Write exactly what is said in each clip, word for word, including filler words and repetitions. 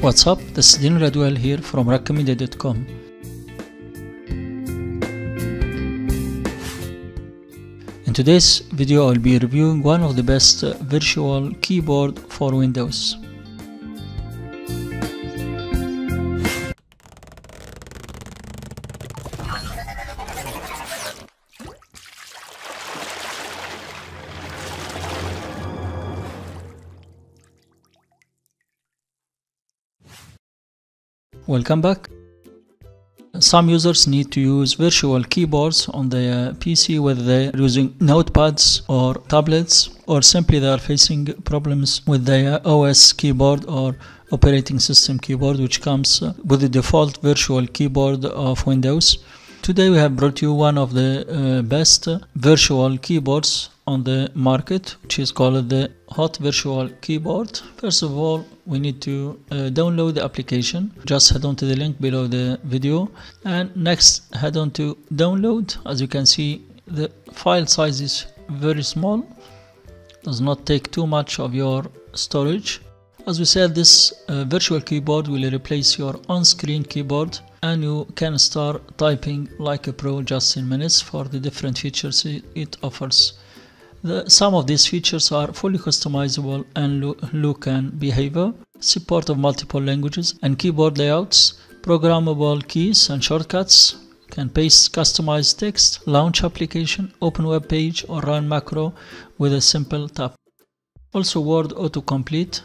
What's up, this is Daniel Radwell here from Raqmedia dot com. In today's video I'll be reviewing one of the best virtual keyboard for Windows. Welcome back. Some users need to use virtual keyboards on their P C, whether they are using notepads or tablets, or simply they are facing problems with their O S keyboard or operating system keyboard, which comes with the default virtual keyboard of Windows. Today we have brought you one of the uh, best virtual keyboards on the market, which is called the Hot Virtual Keyboard. First of all, we need to uh, download the application. Just head on to the link below the video, and next head on to download. As you can see, the file size is very small, does not take too much of your storage. As we said, this uh, virtual keyboard will replace your on-screen keyboard, and you can start typing like a pro just in minutes for the different features it offers. The, some of these features are fully customizable and lo look and behavior, support of multiple languages and keyboard layouts, programmable keys and shortcuts, can paste customized text, launch application, open web page or run macro with a simple tap. Also word autocomplete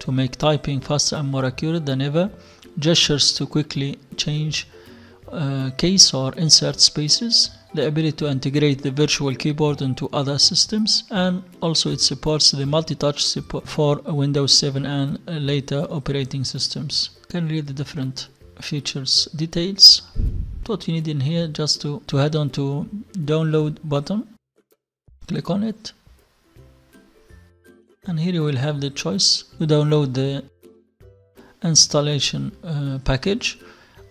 to make typing faster and more accurate than ever, gestures to quickly change uh, case or insert spaces, the ability to integrate the virtual keyboard into other systems, and also it supports the multi-touch support for Windows seven and later operating systems. You can read the different features details. What you need in here, just to, to head on to download button, click on it, and here you will have the choice to download the installation uh, package.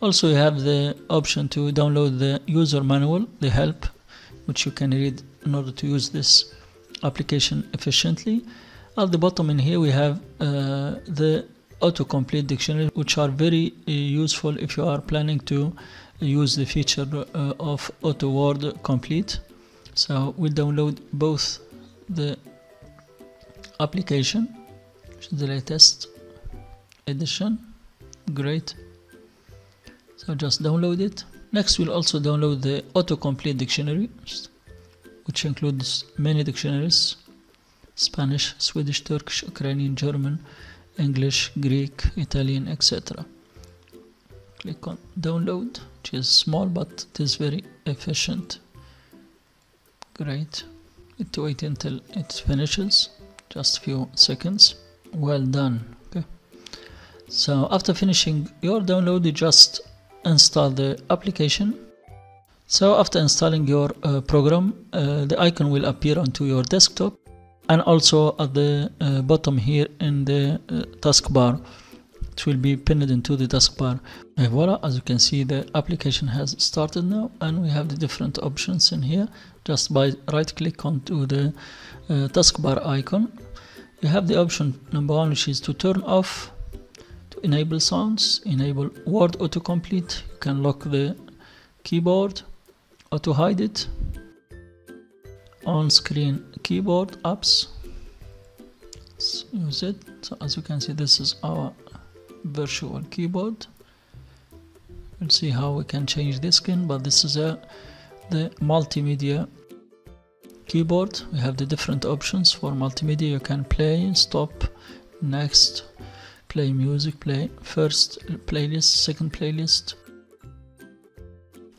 Also you have the option to download the user manual, the help, which you can read in order to use this application efficiently. At the bottom in here we have uh, the autocomplete dictionary, which are very uh, useful if you are planning to use the feature uh, of auto word complete. So we'll download both the application, which is the latest edition. Great. So just download it. Next we'll also download the autocomplete dictionary, which includes many dictionaries: Spanish, Swedish, Turkish, Ukrainian, German, English, Greek, Italian, et cetera. Click on download, which is small but it is very efficient. Great. You need to wait until it finishes, just a few seconds. Well done. Okay. So after finishing your download, you just install the application. So after installing your uh, program, uh, the icon will appear onto your desktop, and also at the uh, bottom here in the uh, taskbar, it will be pinned into the taskbar. And voila, as you can see, the application has started now, and we have the different options in here. Just by right click onto the uh, taskbar icon, you have the option number one, which is to turn off, to enable sounds, enable word autocomplete, you can lock the keyboard, auto hide it, on-screen keyboard apps. Let's use it. So as you can see, this is our virtual keyboard. We'll see how we can change the skin, but this is a the multimedia keyboard. We have the different options for multimedia. You can play, stop, next, play music, play first playlist, second playlist.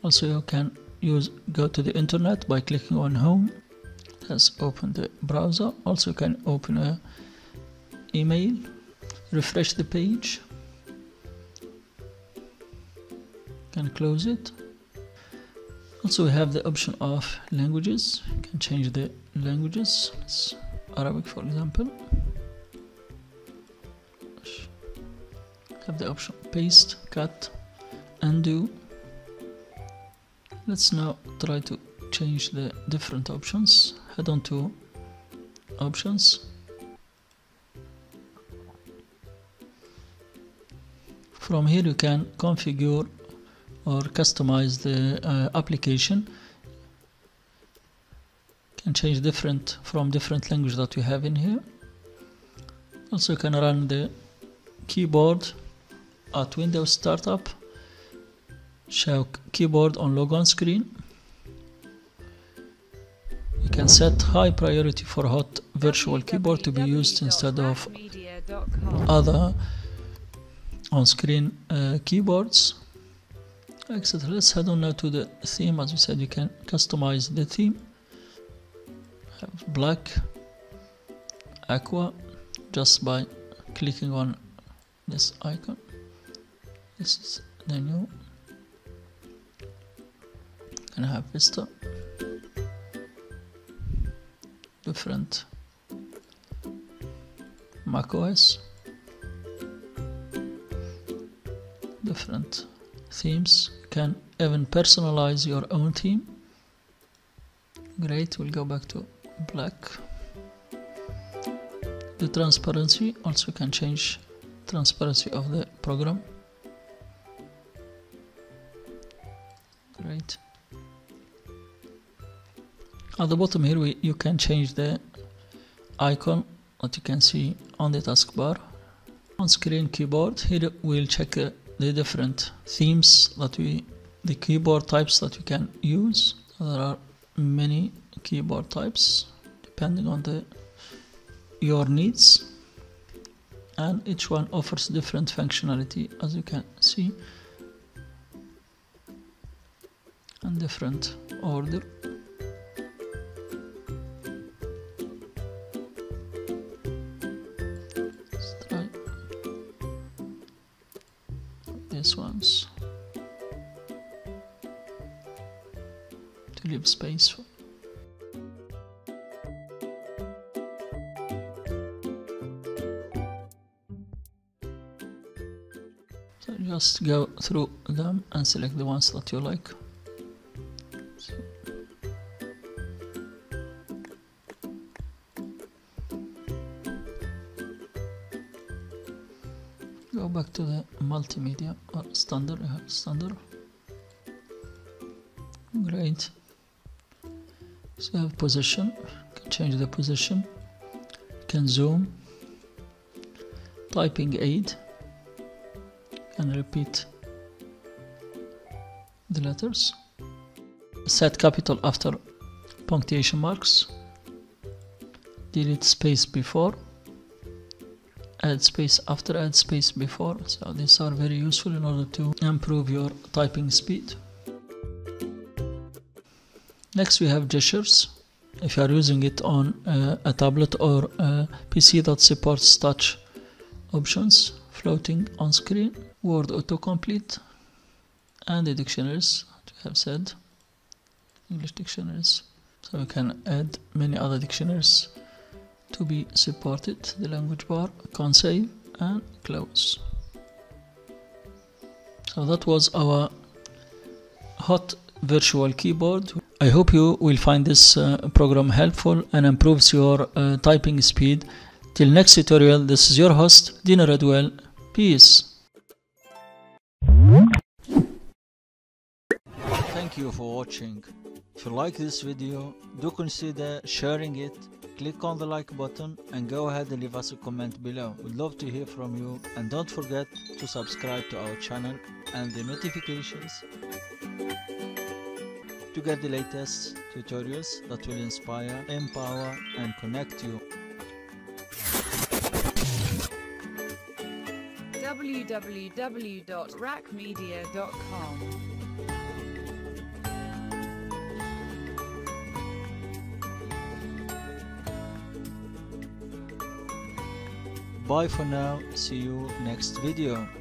Also you can use go to the internet by clicking on home. Let's open the browser. Also you can open a email, refresh the page, can close it. Also we have the option of languages. You can change the languages. It's Arabic, for example. Have the option paste, cut, undo. Let's now try to change the different options, head on to options, from here you can configure or customize the uh, application. You can change different from different language that you have in here. Also you can run the keyboard at Windows startup, show keyboard on logon screen. You can set high priority for Hot Virtual Keyboard to be used instead of other on-screen uh, keyboards, et cetera. Let's head on now to the theme. As we said, you can customize the theme. Have black, aqua, just by clicking on this icon. This is the new. And have Vista, different macOS, different themes. You can even personalize your own theme. Great, we'll go back to black. The transparency, also can change transparency of the program. Great. At the bottom here we, you can change the icon that you can see on the taskbar. On screen keyboard, here we'll check uh, the different themes that we, the keyboard types that you can use. There are many keyboard types depending on the your needs, and each one offers different functionality, as you can see, and different order. These ones to leave space for. So just go through them and select the ones that you like. So. Go back to the multimedia or standard, you have standard. Great. So you have position, you can change the position, you can zoom, typing aid, and repeat the letters. Set capital after punctuation marks, delete space before, add space after, add space before. So these are very useful in order to improve your typing speed. Next we have gestures. If you are using it on uh, a tablet or a P C that supports touch options, floating on screen, word autocomplete, and the dictionaries that we have said, English dictionaries. So we can add many other dictionaries to be supported. The language bar, can save and close. So that was our Hot Virtual Keyboard. I hope you will find this uh, program helpful and improves your uh, typing speed. Till next tutorial, this is your host, Daniel Radwell. Peace. Thank you for watching. If you like this video, do consider sharing it, click on the like button and go ahead and leave us a comment below. We'd love to hear from you, and don't forget to subscribe to our channel and the notifications to get the latest tutorials that will inspire, empower and connect you. w w w dot raqmedia dot com Bye for now, see you next video.